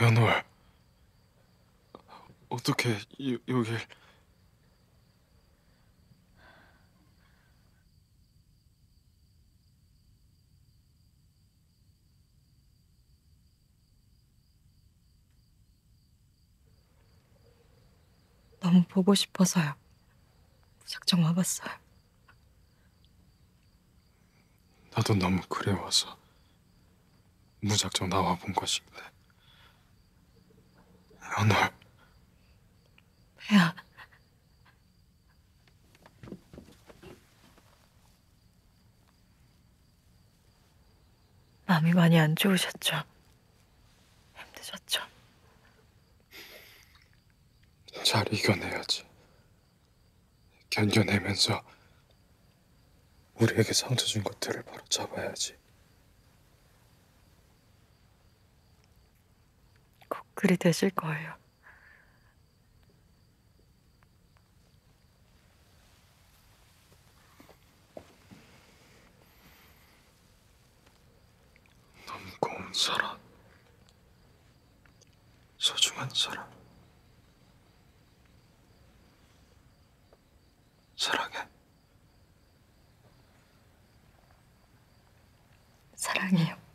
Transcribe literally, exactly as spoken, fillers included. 연월, 어떻게 여, 여길... 너무 보고 싶어서요. 무작정 와봤어요. 나도 너무 그리워서 무작정 나와본 것인데. 연월. 배야. 마음이 많이 안 좋으셨죠? 힘드셨죠? 잘 이겨내야지. 견뎌내면서 우리에게 상처 준 것들을 바로 잡아야지. 꼭 그리 되실 거예요. 너무 고운 사람, 소중한 사람. 사랑해. 사랑해요.